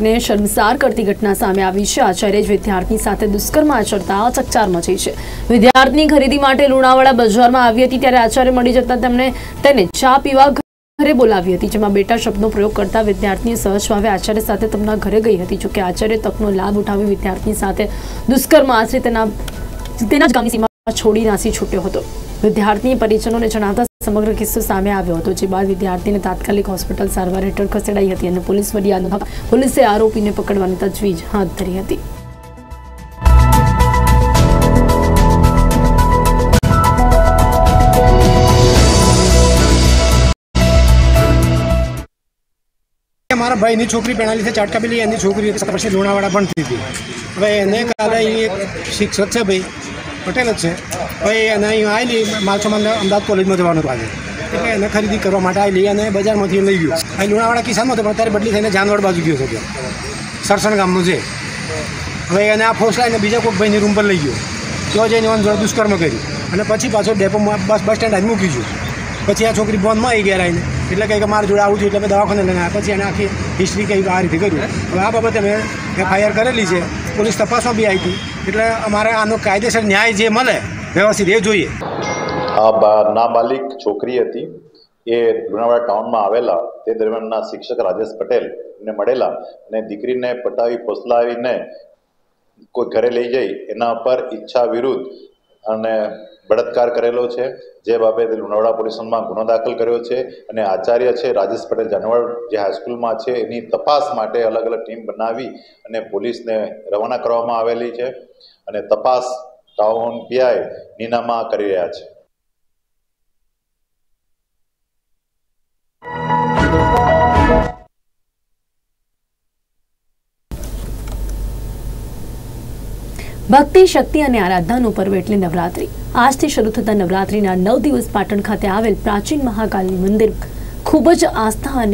શિક્ષકને શર્મસાર કરતી ઘટના સામે આવી છે। આચાર્યે જ વિદ્યાર્થીની સાથે દુષ્કર્મ આચરતા ચકચાર મચી છે। વિદ્યાર્થીની ખરીદી માટે લુણાવાડા બજારમાં આવી હતી ત્યારે આચાર્ય મળી જતા તેને ચા પીવા घरे बोलावी थी, जेमा बेटा शब्दों प्रयोग करता विद्यार्थी सहजभावे आचार्य साथ तमना घरे गई थी। जो कि आचार्य तकनो लाभ उठावी विद्यार्थी साथ दुष्कर्म आश्रित गामनी सीमा छोड़ी नासी छूट्यो हतो। विद्यार्थी परिजनों ने जणाता समग्र किस्सो सामे आव्यो हतो, जे बाद विद्यार्थी ने तात्कालिक होस्पिटल सारवार हेठळ खसेडाई हती अने पुलिस फरियाद पुलिसे आरोपी ने पकड़वानी तजवीज हाथ धरी हती। हमारा भाई ने छोकरी पेणाली से चाटकाबेली एनी छोकरी पछी लुणावाड़ा भणती थी। हवे एने काले एक शिक्षक है भाई पटेल है भाई एने आएली मालसामान अमदावाद कॉलेज में जवानुं हतुं एटले एने खरीदी करवा माटे आएली अने बजारमांथी लई गयो। भाई लुणावाड़ा किसान हतो पण त्यारे बदली थईने जानवाड बाजू गयो छे, सरसण गामनो छे। हवे एने आ फोसलाईने बीजा कोक भाईनी रूम पर लई गयो, तो जईने ओन जोडे दुष्कर्म कर्युं अने पछी पाछो डेपोमां बस स्टेन्ड आवी मूकी गयो। पछी आ छोकरी बोंधमां आई गेर आईने एटले कहीं मार जोड़े आऊँ छूँ मैं दवाखाने लैने आया, पीछे आखी हिस्ट्री कहीं आ रीते करूँ। हम आ बाबते मैं एफआईआर करेली है, पुलिस तपास में भी आई थी। एट्ले अमारे आनो कायदेसर न्याय जे मळे व्यवस्थित ए जोईए। नाबालिग छोकरी थी ए લુણાવાડા टाउन में आवेला ते दरमियान शिक्षक राजेश पटेल ने मळेला ने दीकरी ने पटावी फसलावीने कोई घरे लई जाई एना पर इच्छा विरुद्ध अने बलात्कार करेलो छे। जे बाबते લુણાવાડા पुलिस में गुनो दाखल कर्यो छे अने आचार्य छे राजेश पटेल जानवाड जे हाईस्कूल में छे एनी तपास माटे अलग अलग टीम बनावी अने पुलिस ने रवाना करवामां आवेली छे अने तपास टाउन पीआई नीनामा करी रह्या छे। भक्ति शक्ति और आराधना पर्व एटले नवरात्रि आज थी शुरू थता नवरात्रिना 9 दिवस पाटण खाते आवेल प्राचीन महाकाली मंदिर खूबज आस्था